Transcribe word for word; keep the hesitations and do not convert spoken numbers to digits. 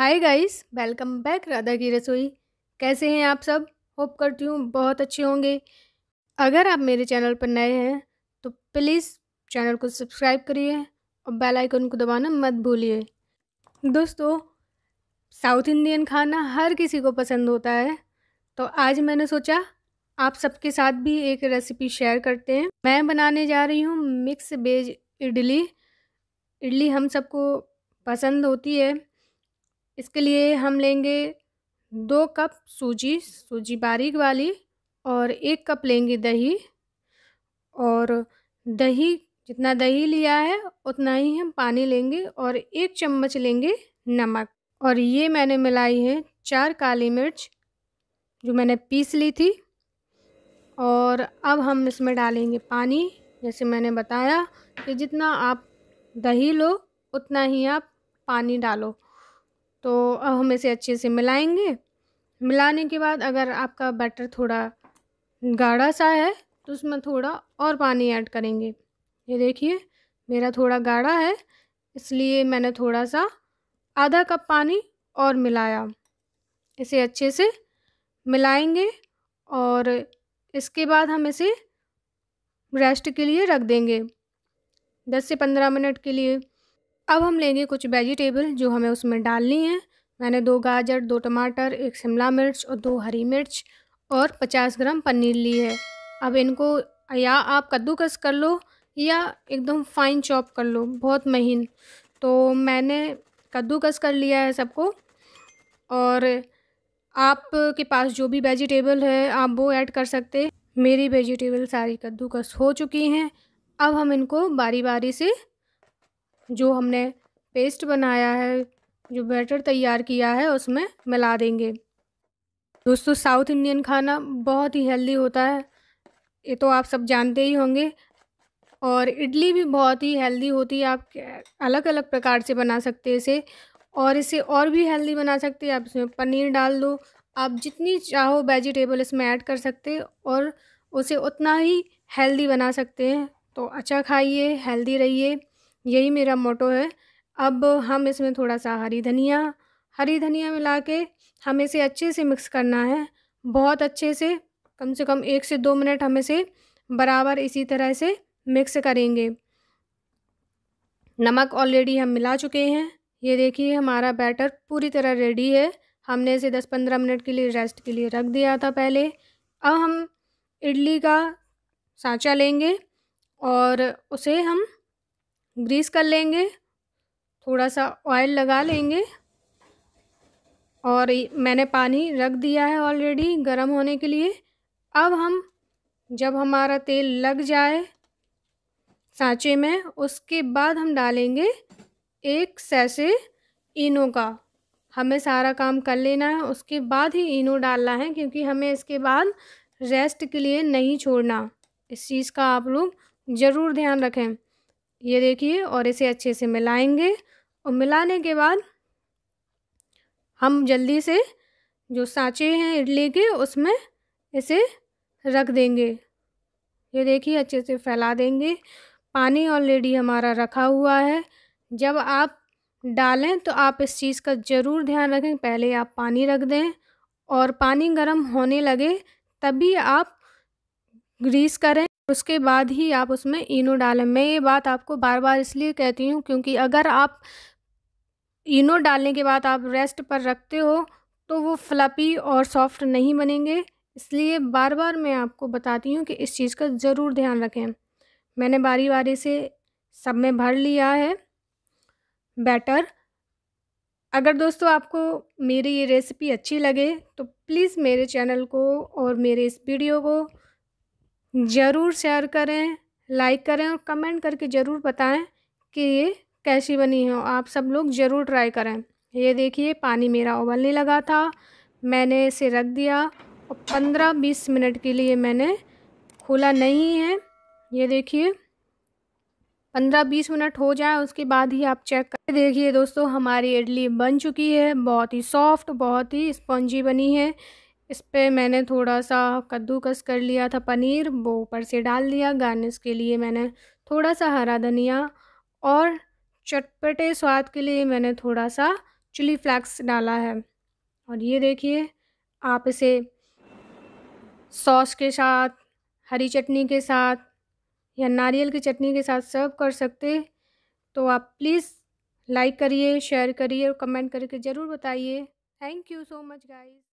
हाय guys, welcome back Radha की रसोई। कैसे हैं आप सब? होप करती हूँ बहुत अच्छे होंगे। अगर आप मेरे चैनल पर नए हैं तो प्लीज़ चैनल को सब्सक्राइब करिए और बेल आइकन को दबाना मत भूलिए। दोस्तों, साउथ इंडियन खाना हर किसी को पसंद होता है, तो आज मैंने सोचा आप सबके साथ भी एक रेसिपी शेयर करते हैं। मैं बनाने जा रही हूँ मिक्स वेज इडली। इडली हम सबको पसंद होती है। इसके लिए हम लेंगे दो कप सूजी, सूजी बारीक वाली, और एक कप लेंगे दही। और दही, जितना दही लिया है उतना ही हम पानी लेंगे, और एक चम्मच लेंगे नमक। और ये मैंने मिलाई है चार काली मिर्च जो मैंने पीस ली थी। और अब हम इसमें डालेंगे पानी। जैसे मैंने बताया कि जितना आप दही लो उतना ही आप पानी डालो। तो अब हम इसे अच्छे से मिलाएंगे। मिलाने के बाद अगर आपका बैटर थोड़ा गाढ़ा सा है तो उसमें थोड़ा और पानी ऐड करेंगे। ये देखिए, मेरा थोड़ा गाढ़ा है इसलिए मैंने थोड़ा सा आधा कप पानी और मिलाया। इसे अच्छे से मिलाएंगे और इसके बाद हम इसे रेस्ट के लिए रख देंगे दस से पंद्रह मिनट के लिए। अब हम लेंगे कुछ वेजिटेबल जो हमें उसमें डालनी है। मैंने दो गाजर, दो टमाटर, एक शिमला मिर्च और दो हरी मिर्च और पचास ग्राम पनीर ली है। अब इनको या आप कद्दूकस कर लो या एकदम फाइन चॉप कर लो, बहुत महीन। तो मैंने कद्दूकस कर लिया है सबको। और आपके पास जो भी वेजिटेबल है आप वो ऐड कर सकते। मेरी वेजिटेबल सारी कद्दूकस हो चुकी हैं। अब हम इनको बारी बारी से, जो हमने पेस्ट बनाया है, जो बैटर तैयार किया है, उसमें मिला देंगे। दोस्तों, साउथ इंडियन खाना बहुत ही हेल्दी होता है, ये तो आप सब जानते ही होंगे। और इडली भी बहुत ही हेल्दी होती है। आप अलग अलग प्रकार से बना सकते हैं इसे, और इसे और भी हेल्दी बना सकते हैं। आप इसमें पनीर डाल दो, आप जितनी चाहो वेजिटेबल इसमें ऐड कर सकते हैं और उसे उतना ही हेल्दी बना सकते हैं। तो अच्छा खाइए, हेल्दी रहिए, यही मेरा मोटो है। अब हम इसमें थोड़ा सा हरी धनिया हरी धनिया मिला के हम इसे अच्छे से मिक्स करना है, बहुत अच्छे से। कम से कम एक से दो मिनट हम इसे बराबर इसी तरह से मिक्स करेंगे। नमक ऑलरेडी हम मिला चुके हैं। ये देखिए, हमारा बैटर पूरी तरह रेडी है। हमने इसे दस पंद्रह मिनट के लिए रेस्ट के लिए रख दिया था पहले। अब हम इडली का सांचा लेंगे और उसे हम ग्रीस कर लेंगे, थोड़ा सा ऑयल लगा लेंगे। और मैंने पानी रख दिया है ऑलरेडी गरम होने के लिए। अब हम, जब हमारा तेल लग जाए सांचे में, उसके बाद हम डालेंगे एक सैशे इनो का। हमें सारा काम कर लेना है, उसके बाद ही इनो डालना है, क्योंकि हमें इसके बाद रेस्ट के लिए नहीं छोड़ना। इस चीज़ का आप लोग ज़रूर ध्यान रखें। ये देखिए, और इसे अच्छे से मिलाएंगे। और मिलाने के बाद हम जल्दी से जो सांचे हैं इडली के, उसमें इसे रख देंगे। ये देखिए, अच्छे से फैला देंगे। पानी ऑलरेडी हमारा रखा हुआ है। जब आप डालें तो आप इस चीज़ का ज़रूर ध्यान रखें, पहले आप पानी रख दें और पानी गर्म होने लगे तभी आप ग्रीस करें, उसके बाद ही आप उसमें इनो डालें। मैं ये बात आपको बार बार इसलिए कहती हूँ क्योंकि अगर आप इनो डालने के बाद आप रेस्ट पर रखते हो तो वो फ्लफी और सॉफ्ट नहीं बनेंगे। इसलिए बार बार मैं आपको बताती हूँ कि इस चीज़ का ज़रूर ध्यान रखें। मैंने बारी बारी से सब में भर लिया है बैटर। अगर दोस्तों आपको मेरी ये रेसिपी अच्छी लगे तो प्लीज़ मेरे चैनल को और मेरे इस वीडियो को ज़रूर शेयर करें, लाइक करें और कमेंट करके ज़रूर बताएं कि ये कैसी बनी है। आप सब लोग ज़रूर ट्राई करें। ये देखिए, पानी मेरा उबलने लगा था, मैंने इसे रख दिया और पंद्रह बीस मिनट के लिए मैंने खोला नहीं है। ये देखिए, पंद्रह बीस मिनट हो जाए उसके बाद ही आप चेक करें। देखिए दोस्तों, हमारी इडली बन चुकी है। बहुत ही सॉफ्ट, बहुत ही स्पंजी बनी है। इस पर मैंने थोड़ा सा कद्दूकस कर लिया था पनीर, वो ऊपर से डाल दिया। गार्निश के लिए मैंने थोड़ा सा हरा धनिया और चटपटे स्वाद के लिए मैंने थोड़ा सा चिली फ्लेक्स डाला है। और ये देखिए, आप इसे सॉस के साथ, हरी चटनी के साथ या नारियल की चटनी के साथ सर्व कर सकते। तो आप प्लीज़ लाइक करिए, शेयर करिए और कमेंट करके ज़रूर बताइए। Thank you so much guys.